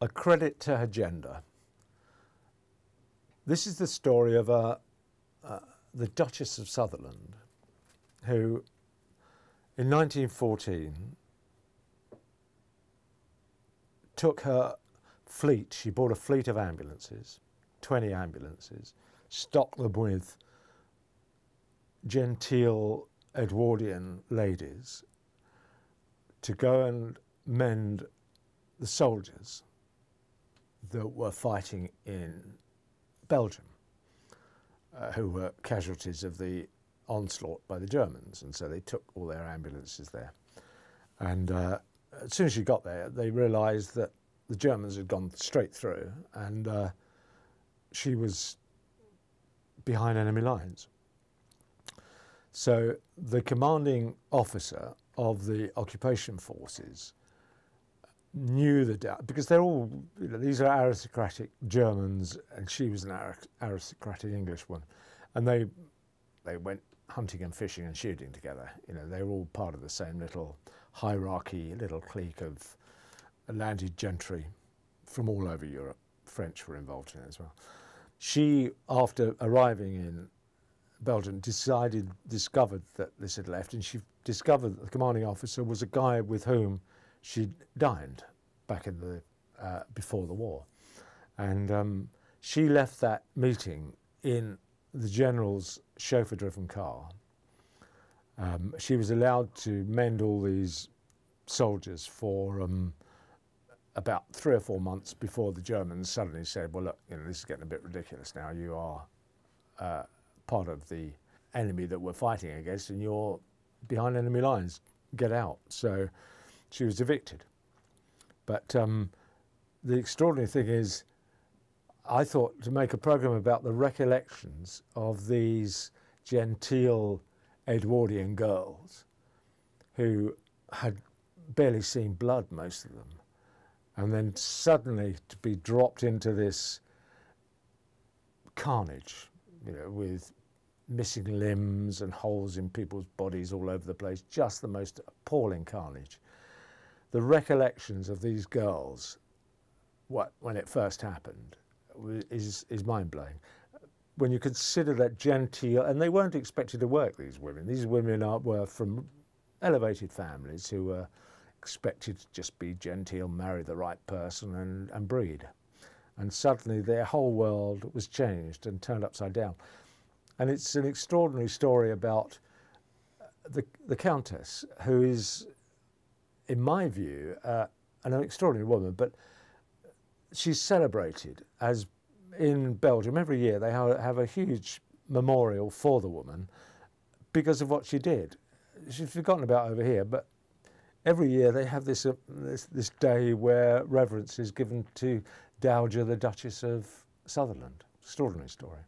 A credit to her gender. This is the story of the Duchess of Sutherland, who in 1914 took her fleet. She bought a fleet of ambulances, 20 ambulances, stocked them with genteel Edwardian ladies to go and mend the soldiers that were fighting in Belgium, who were casualties of the onslaught by the Germans, and so they took all their ambulances there. And as soon as she got there, they realised that the Germans had gone straight through, and she was behind enemy lines. So the commanding officer of the occupation forces knew the, because they're all, you know, these are aristocratic Germans, and she was an aristocratic English one, and they went hunting and fishing and shooting together. You know, they were all part of the same little hierarchy, little clique of landed gentry from all over Europe. French were involved in it as well. She, after arriving in Belgium, discovered that this had left, and she discovered that the commanding officer was a guy with whom she'd dined back in the before the war, and she left that meeting in the general's chauffeur-driven car. She was allowed to mend all these soldiers for about 3 or 4 months before the Germans suddenly said, "Well, look, you know, this is getting a bit ridiculous now. You are part of the enemy that we're fighting against, and you're behind enemy lines. Get out." So she was evicted. But the extraordinary thing is, I thought to make a programme about the recollections of these genteel Edwardian girls who had barely seen blood, most of them, and then suddenly to be dropped into this carnage, you know, with missing limbs and holes in people's bodies all over the place, just the most appalling carnage. The recollections of these girls, when it first happened, is mind-blowing. When you consider that genteel, and they weren't expected to work, these women. These women were from elevated families who were expected to just be genteel, marry the right person, and breed. And suddenly their whole world was changed and turned upside down. And it's an extraordinary story about the Countess, who is, in my view, an extraordinary woman, but she's celebrated as in Belgium. Every year they have a huge memorial for the woman because of what she did. She's forgotten about over here, but every year they have this, this day where reverence is given to Dowager, the Duchess of Sutherland. Extraordinary story.